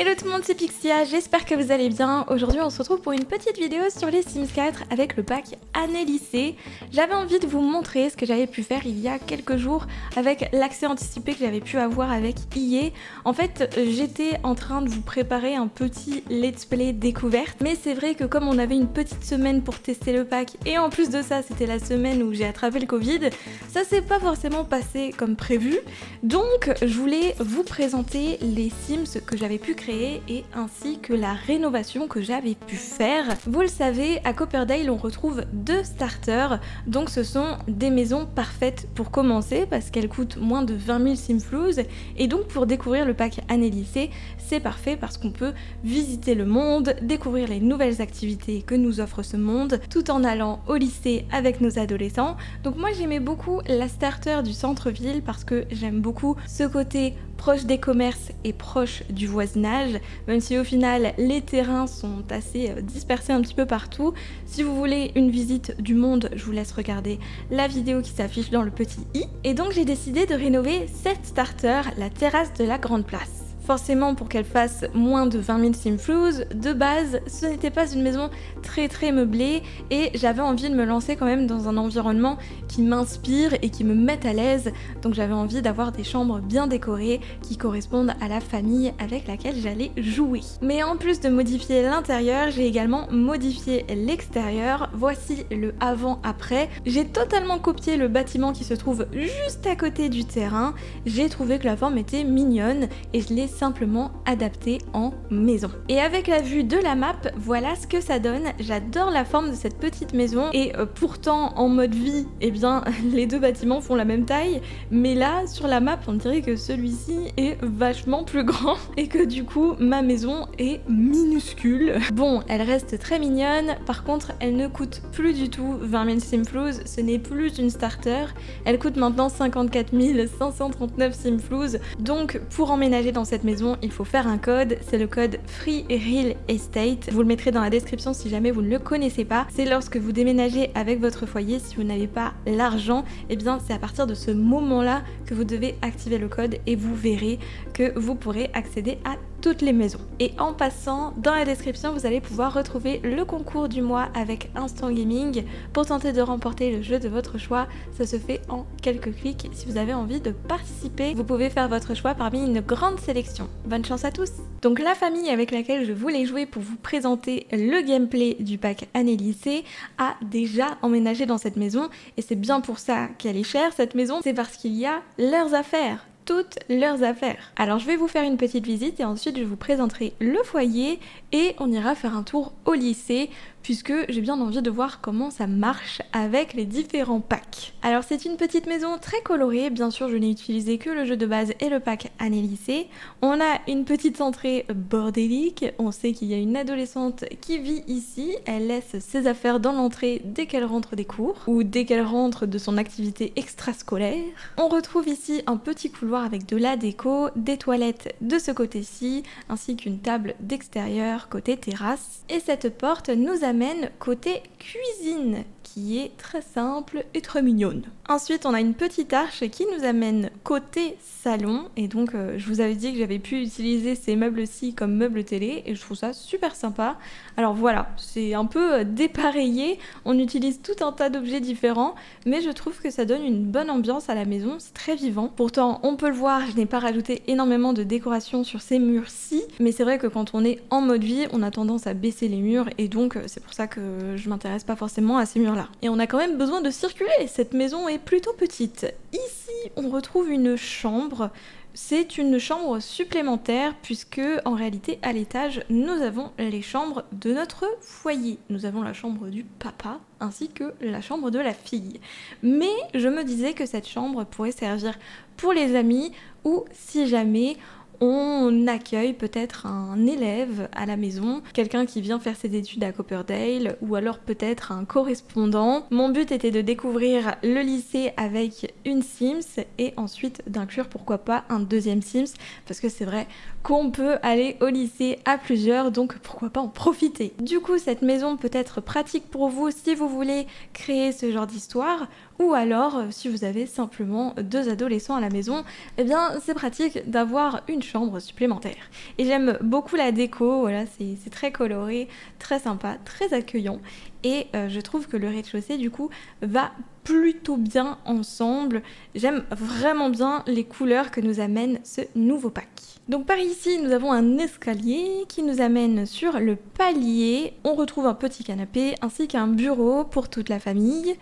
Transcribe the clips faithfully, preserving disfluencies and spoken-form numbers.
Hello tout le monde, c'est Pixia, j'espère que vous allez bien. Aujourd'hui on se retrouve pour une petite vidéo sur les Sims quatre avec le pack année lycée. J'avais envie de vous montrer ce que j'avais pu faire il y a quelques jours avec l'accès anticipé que j'avais pu avoir avec E A. En fait j'étais en train de vous préparer un petit let's play découverte, mais c'est vrai que comme on avait une petite semaine pour tester le pack et en plus de ça c'était la semaine où j'ai attrapé le Covid, ça s'est pas forcément passé comme prévu. Donc je voulais vous présenter les Sims que j'avais pu créer et ainsi que la rénovation que j'avais pu faire. Vous le savez, à Copperdale on retrouve deux starters, donc ce sont des maisons parfaites pour commencer parce qu'elles coûtent moins de vingt mille Simflouz, et donc pour découvrir le pack année lycée c'est parfait parce qu'on peut visiter le monde, découvrir les nouvelles activités que nous offre ce monde tout en allant au lycée avec nos adolescents. Donc moi j'aimais beaucoup la starter du centre-ville parce que j'aime beaucoup ce côté proche des commerces et proche du voisinage, même si au final les terrains sont assez dispersés un petit peu partout. Si vous voulez une visite du monde, je vous laisse regarder la vidéo qui s'affiche dans le petit i. Et donc j'ai décidé de rénover cette starter, la terrasse de la Grande Place. Forcément, pour qu'elle fasse moins de vingt mille Simflouz, de base, ce n'était pas une maison très très meublée et j'avais envie de me lancer quand même dans un environnement qui m'inspire et qui me mette à l'aise. Donc j'avais envie d'avoir des chambres bien décorées qui correspondent à la famille avec laquelle j'allais jouer. Mais en plus de modifier l'intérieur, j'ai également modifié l'extérieur. Voici le avant-après. J'ai totalement copié le bâtiment qui se trouve juste à côté du terrain. J'ai trouvé que la forme était mignonne et je l'ai simplement adapté en maison. Et avec la vue de la map, voilà ce que ça donne. J'adore la forme de cette petite maison et euh, pourtant en mode vie, eh bien les deux bâtiments font la même taille, mais là sur la map on dirait que celui-ci est vachement plus grand et que du coup ma maison est minuscule. Bon, elle reste très mignonne, par contre elle ne coûte plus du tout vingt mille Simflouz, ce n'est plus une starter, elle coûte maintenant cinquante-quatre mille cinq cent trente-neuf Simflouz. Donc pour emménager dans cette maison, il faut faire un code, c'est le code Free Real Estate. Vous le mettrez dans la description si jamais vous ne le connaissez pas. C'est lorsque vous déménagez avec votre foyer, si vous n'avez pas l'argent, et eh bien c'est à partir de ce moment-là que vous devez activer le code et vous verrez que vous pourrez accéder à toutes les maisons. Et en passant, dans la description, vous allez pouvoir retrouver le concours du mois avec Instant Gaming pour tenter de remporter le jeu de votre choix. Ça se fait en quelques clics. Si vous avez envie de participer, vous pouvez faire votre choix parmi une grande sélection. Bonne chance à tous! Donc la famille avec laquelle je voulais jouer pour vous présenter le gameplay du pack année lycée a déjà emménagé dans cette maison et c'est bien pour ça qu'elle est chère cette maison, c'est parce qu'il y a leurs affaires. Toutes leurs affaires. Alors je vais vous faire une petite visite et ensuite je vous présenterai le foyer et on ira faire un tour au lycée puisque j'ai bien envie de voir comment ça marche avec les différents packs. Alors c'est une petite maison très colorée, bien sûr je n'ai utilisé que le jeu de base et le pack année lycée. On a une petite entrée bordélique, on sait qu'il y a une adolescente qui vit ici, elle laisse ses affaires dans l'entrée dès qu'elle rentre des cours ou dès qu'elle rentre de son activité extrascolaire. On retrouve ici un petit couloir avec de la déco, des toilettes de ce côté-ci, ainsi qu'une table d'extérieur côté terrasse. Et cette porte nous amène côté cuisine, qui est très simple et très mignonne. Ensuite, on a une petite arche qui nous amène côté salon. Et donc, euh, je vous avais dit que j'avais pu utiliser ces meubles-ci comme meubles télé, et je trouve ça super sympa. Alors voilà, c'est un peu dépareillé, on utilise tout un tas d'objets différents, mais je trouve que ça donne une bonne ambiance à la maison, c'est très vivant. Pourtant, on peut le voir, je n'ai pas rajouté énormément de décoration sur ces murs-ci, mais c'est vrai que quand on est en mode vie, on a tendance à baisser les murs, et donc c'est pour ça que je m'intéresse pas forcément à ces murs-là. Et on a quand même besoin de circuler, cette maison est plutôt petite. Ici, on retrouve une chambre. C'est une chambre supplémentaire puisque en réalité à l'étage nous avons les chambres de notre foyer. Nous avons la chambre du papa ainsi que la chambre de la fille. Mais je me disais que cette chambre pourrait servir pour les amis ou si jamais on accueille peut-être un élève à la maison, quelqu'un qui vient faire ses études à Copperdale ou alors peut-être un correspondant. Mon but était de découvrir le lycée avec une Sims et ensuite d'inclure pourquoi pas un deuxième Sims parce que c'est vrai qu'on peut aller au lycée à plusieurs donc pourquoi pas en profiter. Du coup cette maison peut être pratique pour vous si vous voulez créer ce genre d'histoire ou alors si vous avez simplement deux adolescents à la maison, eh bien c'est pratique d'avoir une chambre supplémentaire. Et j'aime beaucoup la déco, voilà, c'est très coloré, très sympa, très accueillant. Et euh, je trouve que le rez-de-chaussée du coup va plutôt bien ensemble. J'aime vraiment bien les couleurs que nous amène ce nouveau pack. Donc par ici nous avons un escalier qui nous amène sur le palier. On retrouve un petit canapé ainsi qu'un bureau pour toute la famille.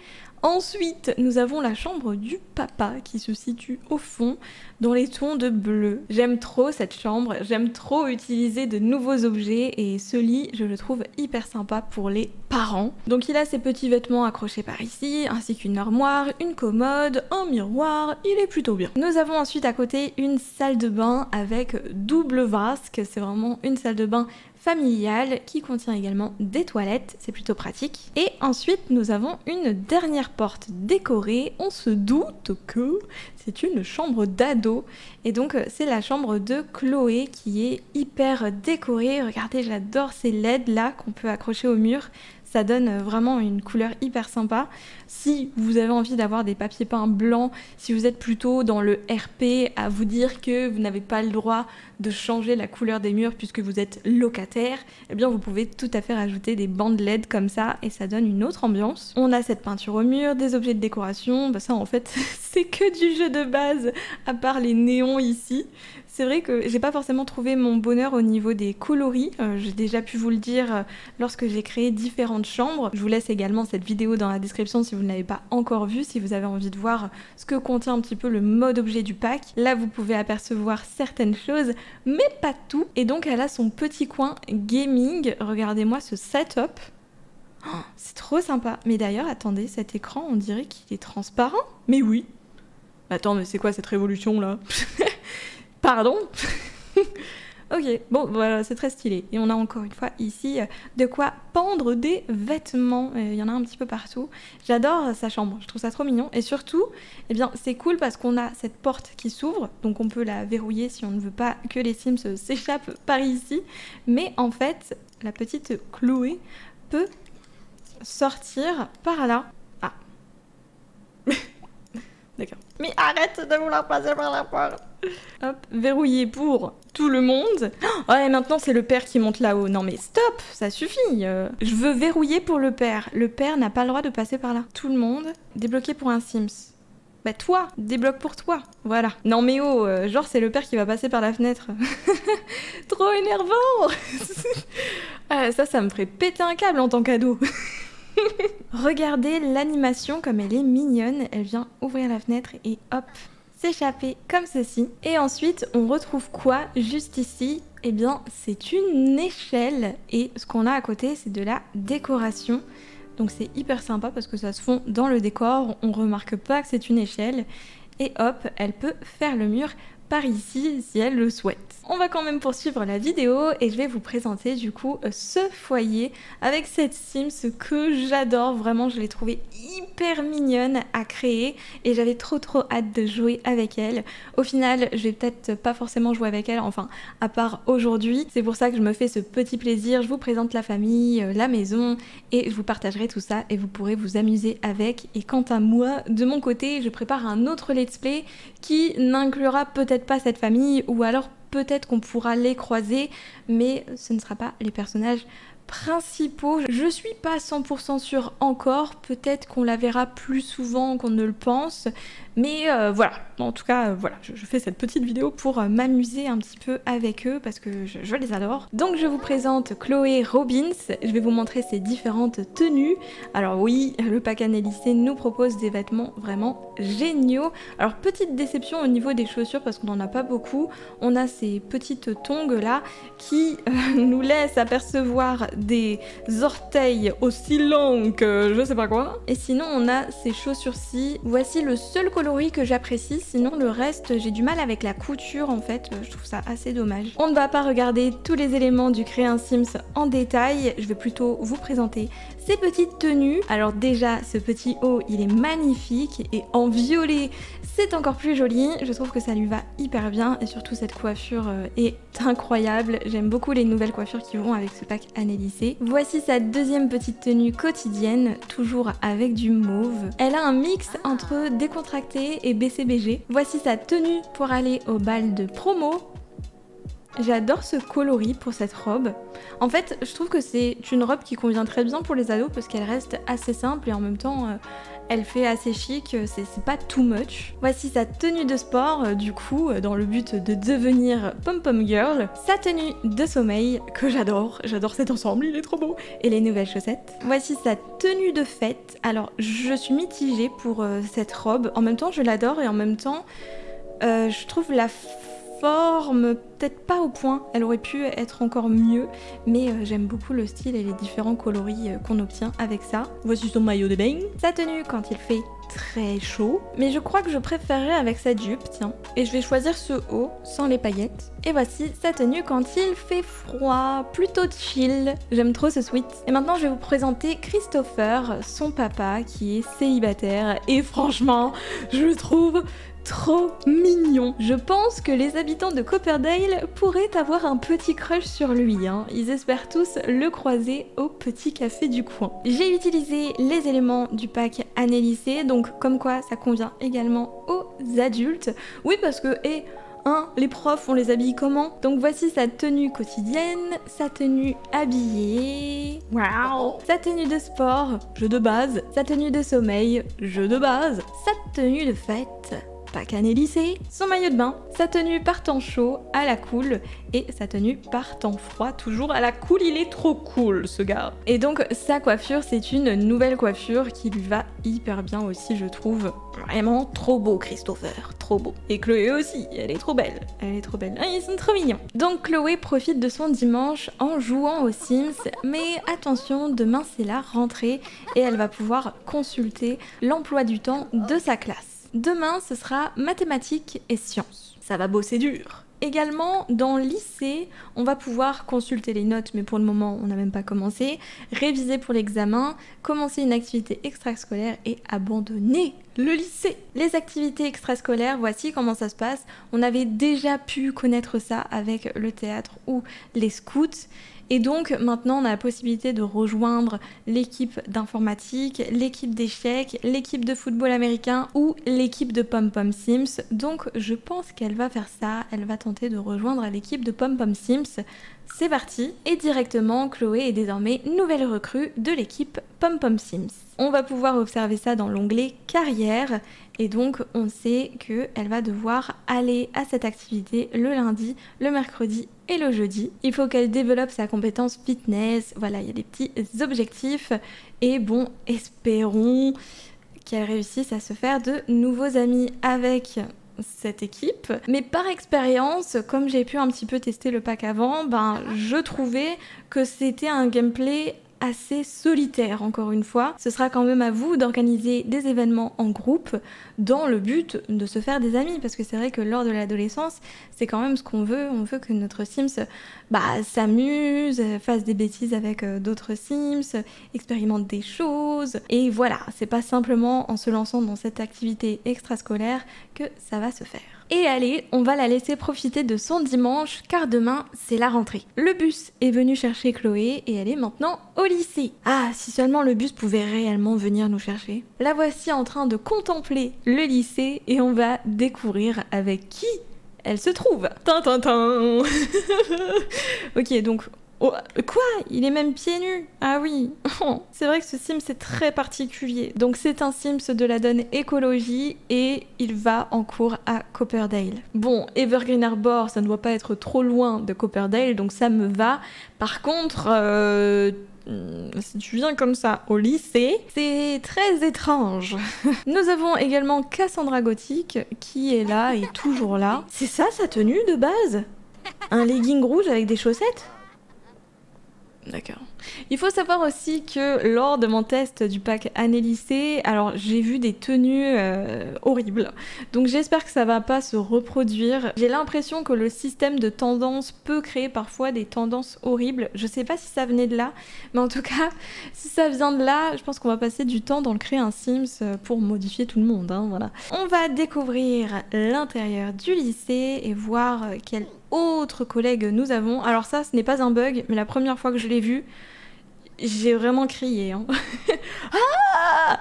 Ensuite, nous avons la chambre du papa qui se situe au fond dans les tons de bleu. J'aime trop cette chambre, j'aime trop utiliser de nouveaux objets et ce lit, je le trouve hyper sympa pour les parents. Donc il a ses petits vêtements accrochés par ici, ainsi qu'une armoire, une commode, un miroir, il est plutôt bien. Nous avons ensuite à côté une salle de bain avec double vasque, c'est vraiment une salle de bain familiale qui contient également des toilettes, c'est plutôt pratique. Et ensuite nous avons une dernière porte décorée, on se doute que c'est une chambre d'ado et donc c'est la chambre de Chloé qui est hyper décorée, regardez j'adore ces L E D là qu'on peut accrocher au mur. Ça donne vraiment une couleur hyper sympa. Si vous avez envie d'avoir des papiers peints blancs, si vous êtes plutôt dans le R P à vous dire que vous n'avez pas le droit de changer la couleur des murs puisque vous êtes locataire, eh bien vous pouvez tout à fait rajouter des bandes L E D comme ça et ça donne une autre ambiance. On a cette peinture au mur, des objets de décoration, bah ça en fait c'est que du jeu de base à part les néons ici. C'est vrai que j'ai pas forcément trouvé mon bonheur au niveau des coloris, euh, j'ai déjà pu vous le dire euh, lorsque j'ai créé différentes chambres. Je vous laisse également cette vidéo dans la description si vous ne l'avez pas encore vue, si vous avez envie de voir ce que contient un petit peu le mode objet du pack. Là vous pouvez apercevoir certaines choses, mais pas tout. Et donc elle a son petit coin gaming, regardez-moi ce setup, oh, c'est trop sympa. Mais d'ailleurs attendez, cet écran on dirait qu'il est transparent, mais oui. Attends mais c'est quoi cette révolution là? Pardon. Ok, bon voilà, c'est très stylé. Et on a encore une fois ici de quoi pendre des vêtements. Il y en a un petit peu partout. J'adore sa chambre, je trouve ça trop mignon. Et surtout, eh bien c'est cool parce qu'on a cette porte qui s'ouvre, donc on peut la verrouiller si on ne veut pas que les Sims s'échappent par ici. Mais en fait, la petite Chloé peut sortir par là. Ah. D'accord. Mais arrête de vouloir passer par la porte. Hop, verrouillé pour tout le monde. Oh, et maintenant c'est le père qui monte là-haut. Non mais stop, ça suffit. Euh, je veux verrouiller pour le père. Le père n'a pas le droit de passer par là. Tout le monde, débloqué pour un Sims. Bah toi, débloque pour toi. Voilà. Non mais oh, euh, genre c'est le père qui va passer par la fenêtre. Trop énervant. euh, ça, ça me ferait péter un câble en tant qu'ado. Regardez l'animation comme elle est mignonne. Elle vient ouvrir la fenêtre et hop, s'échapper comme ceci. Et ensuite, on retrouve quoi juste ici? Eh bien, c'est une échelle. Et ce qu'on a à côté, c'est de la décoration. Donc c'est hyper sympa parce que ça se fond dans le décor. On remarque pas que c'est une échelle. Et hop, elle peut faire le mur par ici si elle le souhaite. On va quand même poursuivre la vidéo et je vais vous présenter du coup ce foyer avec cette Sims que j'adore vraiment, je l'ai trouvée hyper mignonne à créer et j'avais trop trop hâte de jouer avec elle. Au final je vais peut-être pas forcément jouer avec elle, enfin à part aujourd'hui, c'est pour ça que je me fais ce petit plaisir, je vous présente la famille, la maison et je vous partagerai tout ça et vous pourrez vous amuser avec. Et quant à moi, de mon côté je prépare un autre let's play qui n'inclura peut-être pas cette famille ou alors peut-être qu'on pourra les croiser mais ce ne sera pas les personnages principaux. Je suis pas cent pour cent sûre encore, peut-être qu'on la verra plus souvent qu'on ne le pense mais euh, voilà, en tout cas euh, voilà, je, je fais cette petite vidéo pour euh, m'amuser un petit peu avec eux parce que je, je les adore. Donc je vous présente Chloé Robbins, je vais vous montrer ses différentes tenues. Alors oui, le pack analysé nous propose des vêtements vraiment géniaux. Alors petite déception au niveau des chaussures parce qu'on n'en a pas beaucoup, on a ces petites tongs là qui euh, nous laissent apercevoir des orteils aussi longs que je sais pas quoi. Et sinon on a ces chaussures-ci, voici le seul coloris que j'apprécie, sinon le reste j'ai du mal avec la couture en fait, je trouve ça assez dommage. On ne va pas regarder tous les éléments du Créer un Sims en détail, je vais plutôt vous présenter ces petites tenues. Alors déjà ce petit haut il est magnifique et en violet c'est encore plus joli, je trouve que ça lui va hyper bien et surtout cette coiffure est incroyable, j'aime beaucoup les nouvelles coiffures qui vont avec ce pack année lycée. Voici sa deuxième petite tenue quotidienne, toujours avec du mauve. Elle a un mix entre décontracté et B C B G. Voici sa tenue pour aller au bal de promo. J'adore ce coloris pour cette robe. En fait, je trouve que c'est une robe qui convient très bien pour les ados parce qu'elle reste assez simple et en même temps, euh, elle fait assez chic, c'est pas too much. Voici sa tenue de sport, euh, du coup, dans le but de devenir pom-pom girl. Sa tenue de sommeil, que j'adore, j'adore cet ensemble, il est trop beau. Et les nouvelles chaussettes. Voici sa tenue de fête. Alors, je suis mitigée pour euh, cette robe. En même temps, je l'adore et en même temps, euh, je trouve la forme, peut-être pas au point, elle aurait pu être encore mieux, mais euh, j'aime beaucoup le style et les différents coloris euh, qu'on obtient avec ça. Voici son maillot de bain, sa tenue quand il fait très chaud, mais je crois que je préférerais avec sa jupe, tiens. Et je vais choisir ce haut, sans les paillettes. Et voici sa tenue quand il fait froid, plutôt chill, j'aime trop ce sweat. Et maintenant je vais vous présenter Christopher, son papa, qui est célibataire, et franchement, je le trouve trop mignon. Je pense que les habitants de Copperdale pourraient avoir un petit crush sur lui, hein. Ils espèrent tous le croiser au petit café du coin. J'ai utilisé les éléments du pack année lycée, donc comme quoi ça convient également aux adultes. Oui, parce que, et hein, les profs, on les habille comment? Donc voici sa tenue quotidienne, sa tenue habillée, waouh, sa tenue de sport, jeu de base, sa tenue de sommeil, jeu de base, sa tenue de fête, année lycée, son maillot de bain, sa tenue par temps chaud à la cool et sa tenue par temps froid toujours à la cool, il est trop cool ce gars. Et donc sa coiffure, c'est une nouvelle coiffure qui lui va hyper bien aussi, je trouve. Vraiment trop beau Christopher, trop beau. Et Chloé aussi, elle est trop belle, elle est trop belle. Ah, ils sont trop mignons. Donc Chloé profite de son dimanche en jouant aux Sims, mais attention, demain c'est la rentrée et elle va pouvoir consulter l'emploi du temps de sa classe. Demain, ce sera mathématiques et sciences. Ça va bosser dur. Également, dans le lycée, on va pouvoir consulter les notes, mais pour le moment, on n'a même pas commencé, réviser pour l'examen, commencer une activité extrascolaire et abandonner le lycée. Les activités extrascolaires, voici comment ça se passe. On avait déjà pu connaître ça avec le théâtre ou les scouts. Et donc, maintenant, on a la possibilité de rejoindre l'équipe d'informatique, l'équipe d'échecs, l'équipe de football américain ou l'équipe de pom-pom Sims. Donc, je pense qu'elle va faire ça. Elle va tenter de rejoindre l'équipe de pom-pom Sims. C'est parti. Et directement, Chloé est désormais nouvelle recrue de l'équipe pom-pom Sims. On va pouvoir observer ça dans l'onglet carrière. Et donc, on sait qu'elle va devoir aller à cette activité le lundi, le mercredi et le jeudi. Il faut qu'elle développe sa compétence fitness. Voilà, il y a des petits objectifs. Et bon, espérons qu'elle réussisse à se faire de nouveaux amis avec cette équipe. Mais par expérience, comme j'ai pu un petit peu tester le pack avant, ben, je trouvais que c'était un gameplay assez solitaire, encore une fois. Ce sera quand même à vous d'organiser des événements en groupe dans le but de se faire des amis, parce que c'est vrai que lors de l'adolescence, c'est quand même ce qu'on veut. On veut que notre Sims bah, s'amuse, fasse des bêtises avec d'autres Sims, expérimente des choses. Et voilà, c'est pas simplement en se lançant dans cette activité extrascolaire que ça va se faire. Et allez, on va la laisser profiter de son dimanche, car demain, c'est la rentrée. Le bus est venu chercher Chloé et elle est maintenant au lycée. Ah, si seulement le bus pouvait réellement venir nous chercher. La voici en train de contempler le lycée et on va découvrir avec qui elle se trouve. Tintintin. Ok, donc... Oh, quoi? Il est même pieds nus? Ah oui. C'est vrai que ce Sims est très particulier. Donc c'est un Sims de la donne écologie et il va en cours à Copperdale. Bon, Evergreen Harbor, ça ne doit pas être trop loin de Copperdale, donc ça me va. Par contre, euh, si tu viens comme ça au lycée, c'est très étrange. Nous avons également Cassandra Gothique qui est là et toujours là. C'est ça sa tenue de base? Un legging rouge avec des chaussettes? D'accord. Il faut savoir aussi que lors de mon test du pack année lycée, alors j'ai vu des tenues euh, horribles. Donc j'espère que ça va pas se reproduire. J'ai l'impression que le système de tendance peut créer parfois des tendances horribles. Je sais pas si ça venait de là, mais en tout cas, si ça vient de là, je pense qu'on va passer du temps dans le créer un Sims pour modifier tout le monde, hein, voilà. On va découvrir l'intérieur du lycée et voir quel autre collègue nous avons. Alors ça, ce n'est pas un bug, mais la première fois que je l'ai vu, j'ai vraiment crié. Hein. Ah!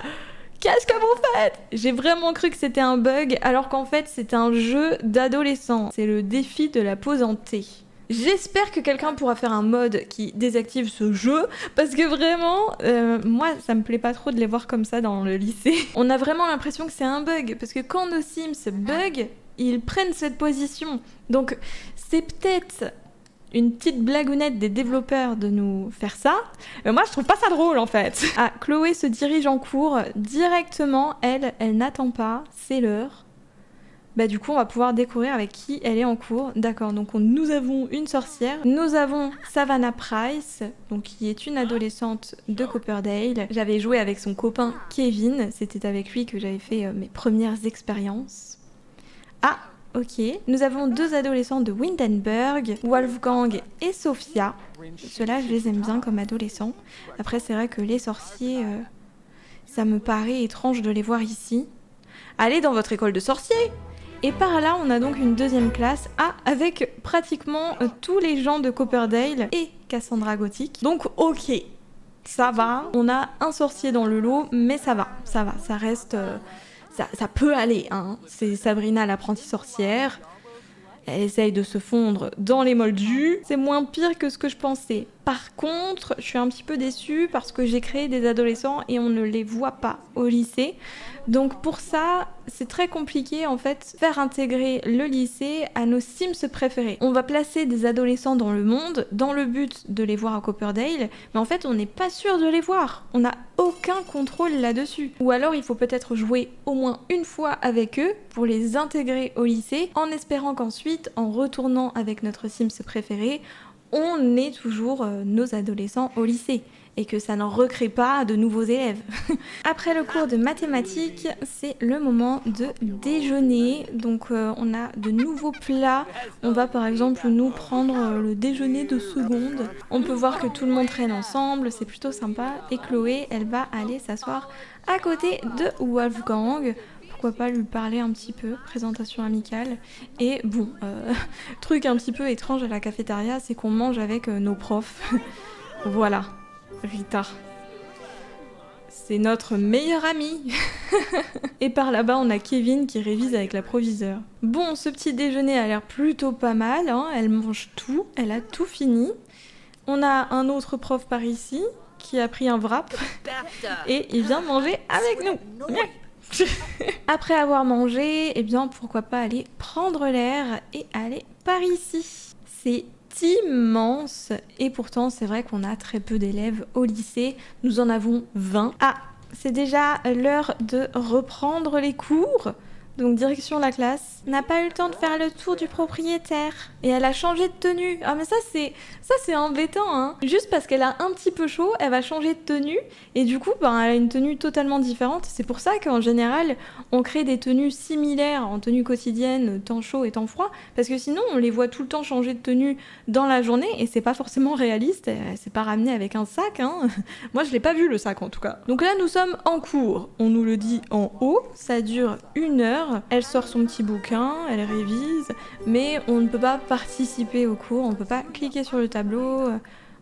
Qu'est-ce que vous faites? J'ai vraiment cru que c'était un bug, alors qu'en fait, c'était un jeu d'adolescent. C'est le défi de la pause en T. J'espère que quelqu'un pourra faire un mode qui désactive ce jeu, parce que vraiment, euh, moi ça me plaît pas trop de les voir comme ça dans le lycée. On a vraiment l'impression que c'est un bug, parce que quand nos Sims bug, ils prennent cette position. Donc c'est peut-être une petite blagounette des développeurs de nous faire ça. Euh, moi je trouve pas ça drôle en fait. Ah, Chloé se dirige en cours directement, elle, elle n'attend pas, c'est l'heure. Bah du coup on va pouvoir découvrir avec qui elle est en cours. D'accord, donc on, nous avons une sorcière, nous avons Savannah Price, donc qui est une adolescente de Copperdale. J'avais joué avec son copain Kevin, c'était avec lui que j'avais fait euh, mes premières expériences. Ah, ok. Nous avons deux adolescents de Windenburg, Wolfgang et Sophia. Ceux-là je les aime bien comme adolescents. Après c'est vrai que les sorciers, euh, ça me paraît étrange de les voir ici. Allez dans votre école de sorciers! Et par là, on a donc une deuxième classe, ah, avec pratiquement tous les gens de Copperdale et Cassandra Gothique. Donc ok, ça va, on a un sorcier dans le lot, mais ça va, ça va, ça reste... Euh, ça, ça peut aller, hein. C'est Sabrina l'apprentie sorcière, elle essaye de se fondre dans les moldus. C'est moins pire que ce que je pensais. Par contre, je suis un petit peu déçue parce que j'ai créé des adolescents et on ne les voit pas au lycée. Donc pour ça, c'est très compliqué en fait, faire intégrer le lycée à nos Sims préférés. On va placer des adolescents dans le monde, dans le but de les voir à Copperdale, mais en fait on n'est pas sûr de les voir. On n'a aucun contrôle là-dessus. Ou alors il faut peut-être jouer au moins une fois avec eux pour les intégrer au lycée, en espérant qu'ensuite, en retournant avec notre Sims préféré, on est toujours nos adolescents au lycée et que ça n'en recrée pas de nouveaux élèves. Après le cours de mathématiques, c'est le moment de déjeuner. Donc euh, on a de nouveaux plats. On va par exemple nous prendre le déjeuner de seconde. On peut voir que tout le monde traîne ensemble, c'est plutôt sympa. Et Chloé, elle va aller s'asseoir à côté de Wolfgang. Pourquoi pas lui parler un petit peu, présentation amicale. Et bon, euh, truc un petit peu étrange à la cafétéria, c'est qu'on mange avec nos profs. Voilà, Rita. C'est notre meilleure amie. Et par là-bas, on a Kevin qui révise avec la proviseure. Bon, ce petit déjeuner a l'air plutôt pas mal, hein. Elle mange tout, elle a tout fini. On a un autre prof par ici qui a pris un wrap et il vient manger avec nous. Après avoir mangé, eh bien pourquoi pas aller prendre l'air et aller par ici. C'est immense et pourtant c'est vrai qu'on a très peu d'élèves au lycée, nous en avons vingt. Ah, c'est déjà l'heure de reprendre les cours, donc direction la classe. On n'a pas eu le temps de faire le tour du propriétaire et elle a changé de tenue. Ah mais ça c'est ça c'est embêtant, hein. Juste parce qu'elle a un petit peu chaud, elle va changer de tenue et du coup ben, elle a une tenue totalement différente. C'est pour ça qu'en général on crée des tenues similaires en tenue quotidienne, temps chaud et temps froid, parce que sinon on les voit tout le temps changer de tenue dans la journée et c'est pas forcément réaliste. C'est pas ramené avec un sac, hein. Moi je l'ai pas vu le sac en tout cas. Donc là nous sommes en cours, on nous le dit en haut, ça dure une heure. Elle sort son petit bouquin, elle révise, mais on ne peut pas participer au cours, on ne peut pas cliquer sur le tableau,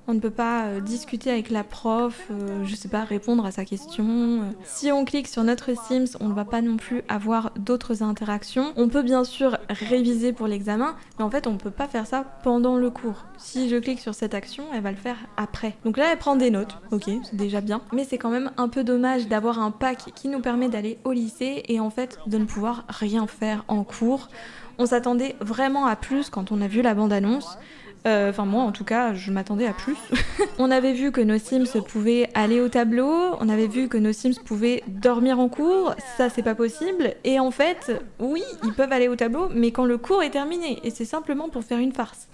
on ne peut pas discuter avec la prof, je sais pas, répondre à sa question. Si on clique sur notre Sims, on ne va pas non plus avoir d'autres interactions. On peut bien sûr réviser pour l'examen, mais en fait on ne peut pas faire ça pendant le cours. Si je clique sur cette action, elle va le faire après. Donc là elle prend des notes, ok, c'est déjà bien. Mais c'est quand même un peu dommage d'avoir un pack qui nous permet d'aller au lycée et en fait de ne pouvoir rien faire en cours. On s'attendait vraiment à plus quand on a vu la bande-annonce. Enfin euh, moi en tout cas je m'attendais à plus. On avait vu que nos Sims pouvaient aller au tableau, on avait vu que nos Sims pouvaient dormir en cours, ça c'est pas possible, et en fait oui ils peuvent aller au tableau mais quand le cours est terminé et c'est simplement pour faire une farce.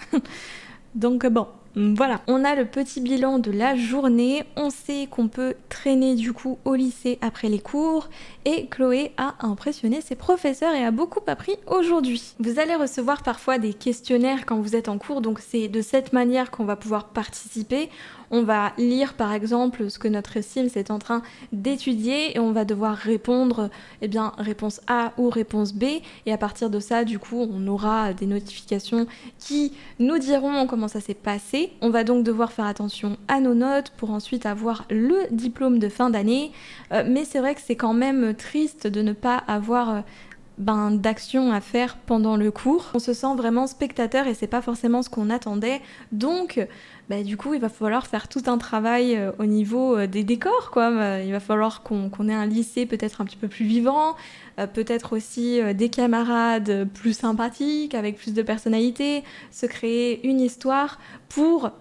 Donc bon, voilà. On a le petit bilan de la journée, on sait qu'on peut traîner du coup au lycée après les cours et Chloé a impressionné ses professeurs et a beaucoup appris aujourd'hui. Vous allez recevoir parfois des questionnaires quand vous êtes en cours, donc c'est de cette manière qu'on va pouvoir participer. On va lire par exemple ce que notre Sims est en train d'étudier et on va devoir répondre, eh bien, réponse A ou réponse B. Et à partir de ça, du coup, on aura des notifications qui nous diront comment ça s'est passé. On va donc devoir faire attention à nos notes pour ensuite avoir le diplôme de fin d'année. Euh, mais c'est vrai que c'est quand même triste de ne pas avoir... Euh, ben, d'action à faire pendant le cours. On se sent vraiment spectateur et c'est pas forcément ce qu'on attendait. Donc ben, du coup il va falloir faire tout un travail au niveau des décors, quoi. Il va falloir qu'on qu'on ait un lycée peut-être un petit peu plus vivant, peut-être aussi des camarades plus sympathiques, avec plus de personnalité, se créer une histoire pour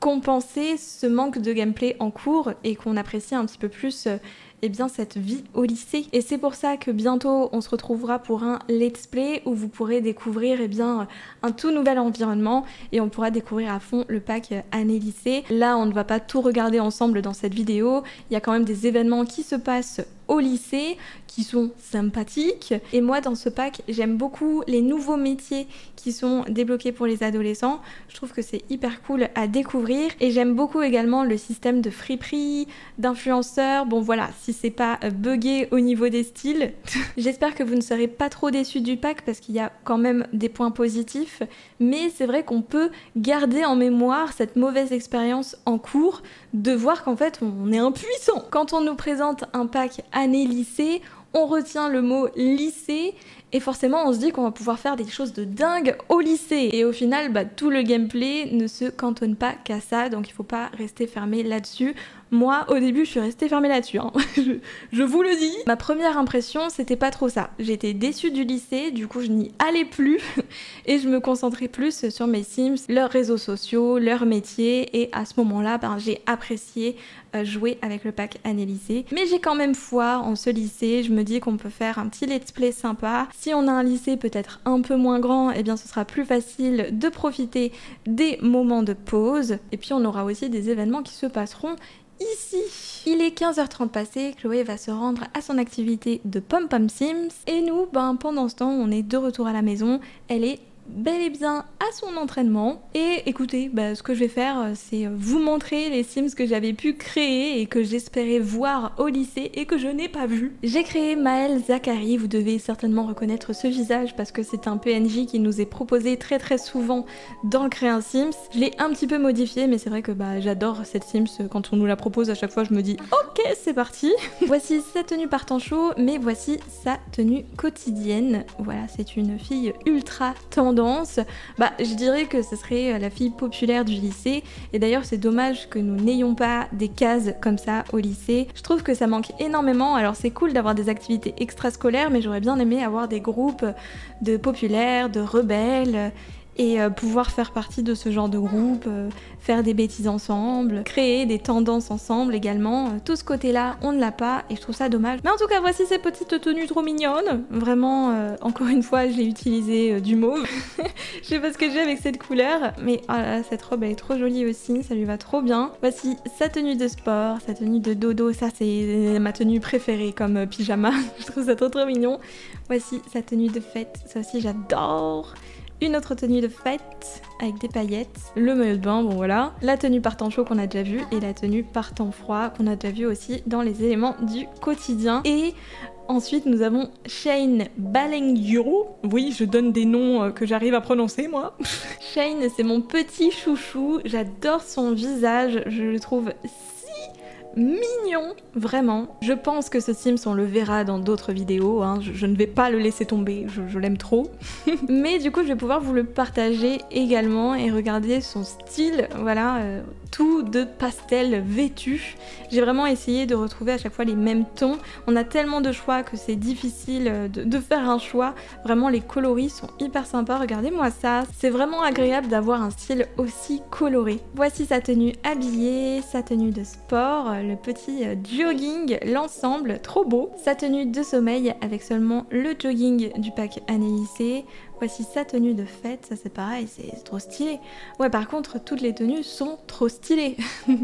compenser ce manque de gameplay en cours et qu'on apprécie un petit peu plus euh, eh bien, cette vie au lycée. Et c'est pour ça que bientôt on se retrouvera pour un let's play où vous pourrez découvrir eh bien, un tout nouvel environnement et on pourra découvrir à fond le pack année lycée. Là on ne va pas tout regarder ensemble dans cette vidéo, il y a quand même des événements qui se passent au lycée qui sont sympathiques. Et moi dans ce pack j'aime beaucoup les nouveaux métiers qui sont débloqués pour les adolescents, je trouve que c'est hyper cool à découvrir et j'aime beaucoup également le système de friperie, d'influenceurs, bon voilà si c'est pas buggé au niveau des styles. J'espère que vous ne serez pas trop déçus du pack parce qu'il y a quand même des points positifs, mais c'est vrai qu'on peut garder en mémoire cette mauvaise expérience en cours de voir qu'en fait on est impuissant. Quand on nous présente un pack année lycée, on retient le mot lycée et forcément on se dit qu'on va pouvoir faire des choses de dingue au lycée et au final bah, tout le gameplay ne se cantonne pas qu'à ça, donc il faut pas rester fermé là-dessus. Moi au début je suis restée fermée là-dessus, hein. je, je vous le dis. Ma première impression c'était pas trop ça, j'étais déçue du lycée, du coup je n'y allais plus et je me concentrais plus sur mes Sims, leurs réseaux sociaux, leur métier et à ce moment-là ben, j'ai apprécié jouer avec le pack année lycée. Mais j'ai quand même foi en ce lycée, je me dis qu'on peut faire un petit let's play sympa. Si on a un lycée peut-être un peu moins grand, et eh bien ce sera plus facile de profiter des moments de pause et puis on aura aussi des événements qui se passeront ici. Il est quinze heures trente passé, Chloé va se rendre à son activité de Pom Pom Sims et nous, ben, pendant ce temps, on est de retour à la maison. Elle est bel et bien à son entraînement et écoutez, bah, ce que je vais faire c'est vous montrer les Sims que j'avais pu créer et que j'espérais voir au lycée et que je n'ai pas vu. J'ai créé Maëlle Zachary, vous devez certainement reconnaître ce visage parce que c'est un P N J qui nous est proposé très très souvent dans le Créer un Sims. Je l'ai un petit peu modifié mais c'est vrai que bah, j'adore cette Sims, quand on nous la propose à chaque fois je me dis ok c'est parti. Voici sa tenue par temps chaud mais voici sa tenue quotidienne, voilà c'est une fille ultra tendre. Bah, je dirais que ce serait la fille populaire du lycée et d'ailleurs c'est dommage que nous n'ayons pas des cases comme ça au lycée, je trouve que ça manque énormément. Alors c'est cool d'avoir des activités extrascolaires mais j'aurais bien aimé avoir des groupes de populaires, de rebelles et pouvoir faire partie de ce genre de groupe, faire des bêtises ensemble, créer des tendances ensemble également. Tout ce côté-là, on ne l'a pas et je trouve ça dommage. Mais en tout cas, voici ces petites tenues trop mignonnes. Vraiment, euh, encore une fois, j'ai utilisé euh, du mauve. Je sais pas ce que j'ai avec cette couleur, mais oh là, cette robe, elle est trop jolie aussi, ça lui va trop bien. Voici sa tenue de sport, sa tenue de dodo, ça c'est ma tenue préférée comme pyjama. Je trouve ça trop trop mignon. Voici sa tenue de fête, ça aussi j'adore. Une autre tenue de fête avec des paillettes, le maillot de bain, bon voilà. La tenue par temps chaud qu'on a déjà vue et la tenue par temps froid qu'on a déjà vue aussi dans les éléments du quotidien. Et ensuite nous avons Shane Balenguru. Oui, je donne des noms que j'arrive à prononcer moi. Shane, c'est mon petit chouchou, j'adore son visage, je le trouve mignon, vraiment. Je pense que ce Sims, on le verra dans d'autres vidéos, hein. je, je ne vais pas le laisser tomber, je, je l'aime trop. Mais du coup, je vais pouvoir vous le partager également et regarder son style, voilà, euh, tout de pastel vêtu. J'ai vraiment essayé de retrouver à chaque fois les mêmes tons. On a tellement de choix que c'est difficile de, de faire un choix. Vraiment, les coloris sont hyper sympas, regardez-moi ça. C'est vraiment agréable d'avoir un style aussi coloré. Voici sa tenue habillée, sa tenue de sport, le petit jogging, l'ensemble, trop beau. Sa tenue de sommeil avec seulement le jogging du pack année lycée. Voici sa tenue de fête, ça c'est pareil, c'est trop stylé. Ouais, par contre, toutes les tenues sont trop stylées. Il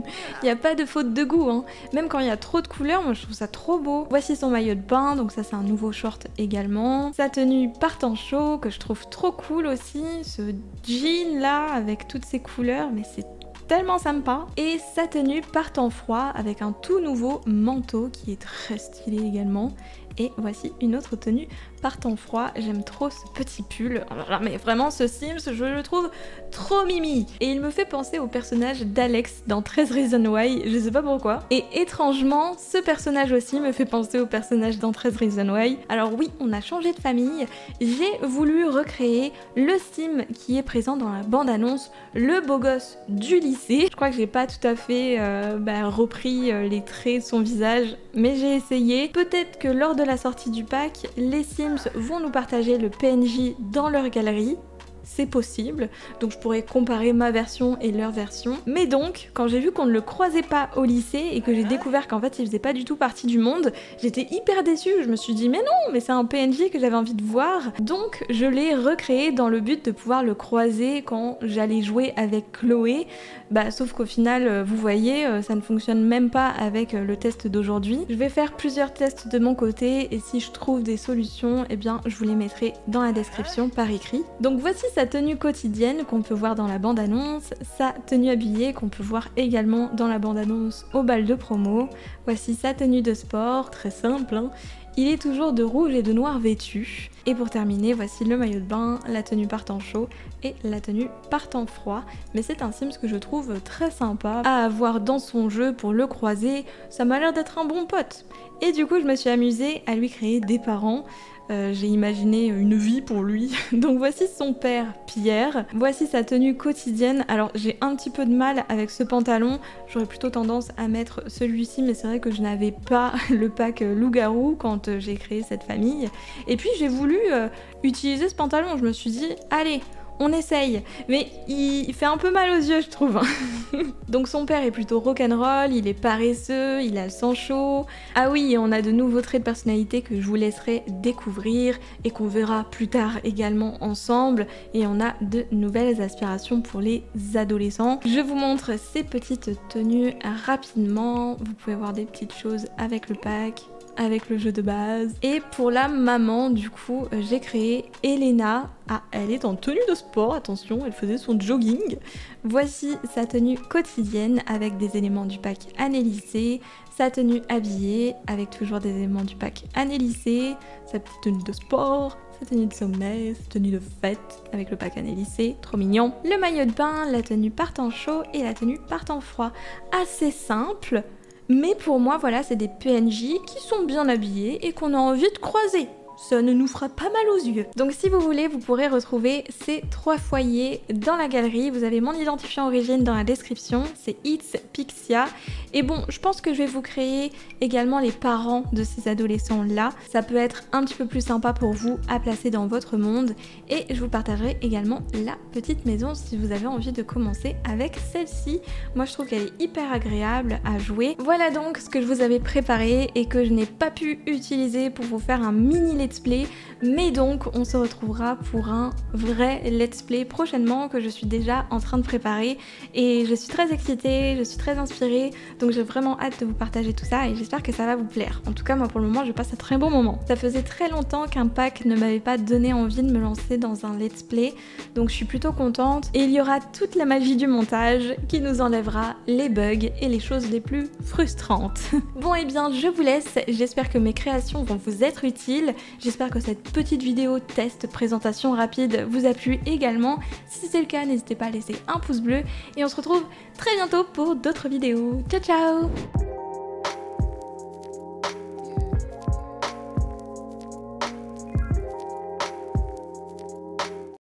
n'y a pas de faute de goût, hein. Même quand il y a trop de couleurs, moi je trouve ça trop beau. Voici son maillot de bain, donc ça c'est un nouveau short également. Sa tenue par temps chaud, que je trouve trop cool aussi. Ce jean là, avec toutes ces couleurs, mais c'est tellement sympa. Et sa tenue par temps froid avec un tout nouveau manteau qui est très stylé également. Et voici une autre tenue par temps froid. J'aime trop ce petit pull. Mais vraiment, ce Sims, je le trouve trop mimi. Et il me fait penser au personnage d'Alex dans treize Reasons Why, je sais pas pourquoi. Et étrangement, ce personnage aussi me fait penser au personnage dans treize Reasons Why. Alors oui, on a changé de famille. J'ai voulu recréer le Sim qui est présent dans la bande-annonce, le beau gosse du lycée. Je crois que j'ai pas tout à fait euh, bah, repris les traits de son visage, mais j'ai essayé. Peut-être que lors de la sortie du pack, les Sims vont nous partager le P N J dans leur galerie. C'est possible, donc je pourrais comparer ma version et leur version. Mais donc, quand j'ai vu qu'on ne le croisait pas au lycée et que j'ai découvert qu'en fait il faisait pas du tout partie du monde, j'étais hyper déçue. Je me suis dit mais non, mais c'est un P N J que j'avais envie de voir. Donc je l'ai recréé dans le but de pouvoir le croiser quand j'allais jouer avec Chloé. Bah sauf qu'au final, vous voyez, ça ne fonctionne même pas avec le test d'aujourd'hui. Je vais faire plusieurs tests de mon côté et si je trouve des solutions, eh bien je vous les mettrai dans la description par écrit. Donc voici sa tenue quotidienne qu'on peut voir dans la bande-annonce, sa tenue habillée qu'on peut voir également dans la bande-annonce au bal de promo. Voici sa tenue de sport, très simple, hein. Il est toujours de rouge et de noir vêtu. Et pour terminer, voici le maillot de bain, la tenue par temps chaud et la tenue par temps froid. Mais c'est un Sims que je trouve très sympa à avoir dans son jeu pour le croiser. Ça m'a l'air d'être un bon pote. Et du coup, je me suis amusée à lui créer des parents. Euh, j'ai imaginé une vie pour lui. Donc voici son père, Pierre. Voici sa tenue quotidienne. Alors j'ai un petit peu de mal avec ce pantalon. J'aurais plutôt tendance à mettre celui-ci, mais c'est vrai que je n'avais pas le pack loup-garou quand j'ai créé cette famille. Et puis j'ai voulu euh, utiliser ce pantalon. Je me suis dit, allez, on essaye, mais il fait un peu mal aux yeux je trouve. Donc son père est plutôt rock'n'roll, il est paresseux, il a le sang chaud. Ah oui, et on a de nouveaux traits de personnalité que je vous laisserai découvrir et qu'on verra plus tard également ensemble. Et on a de nouvelles aspirations pour les adolescents. Je vous montre ces petites tenues rapidement, vous pouvez voir des petites choses avec le pack, avec le jeu de base. Et pour la maman, du coup, j'ai créé Elena. Ah, elle est en tenue de sport, attention, elle faisait son jogging. Voici sa tenue quotidienne avec des éléments du pack année lycée, sa tenue habillée avec toujours des éléments du pack année lycée, sa petite tenue de sport, sa tenue de sommeil, sa tenue de fête avec le pack année lycée, trop mignon. Le maillot de bain, la tenue par temps chaud et la tenue par temps froid. Assez simple. Mais pour moi, voilà, c'est des P N J qui sont bien habillés et qu'on a envie de croiser. Ça ne nous fera pas mal aux yeux. Donc si vous voulez, vous pourrez retrouver ces trois foyers dans la galerie. Vous avez mon identifiant Origin dans la description, c'est It's Pixia. Et bon, je pense que je vais vous créer également les parents de ces adolescents-là. Ça peut être un petit peu plus sympa pour vous à placer dans votre monde. Et je vous partagerai également la petite maison si vous avez envie de commencer avec celle-ci. Moi, je trouve qu'elle est hyper agréable à jouer. Voilà donc ce que je vous avais préparé et que je n'ai pas pu utiliser pour vous faire un mini let's play, mais donc on se retrouvera pour un vrai let's play prochainement que je suis déjà en train de préparer et je suis très excitée, je suis très inspirée, donc j'ai vraiment hâte de vous partager tout ça et j'espère que ça va vous plaire. En tout cas moi pour le moment je passe un très bon moment. Ça faisait très longtemps qu'un pack ne m'avait pas donné envie de me lancer dans un let's play, donc je suis plutôt contente et il y aura toute la magie du montage qui nous enlèvera les bugs et les choses les plus frustrantes. Bon et eh bien je vous laisse, j'espère que mes créations vont vous être utiles. J'espère que cette petite vidéo test présentation rapide vous a plu également. Si c'est le cas, n'hésitez pas à laisser un pouce bleu et on se retrouve très bientôt pour d'autres vidéos. Ciao ciao!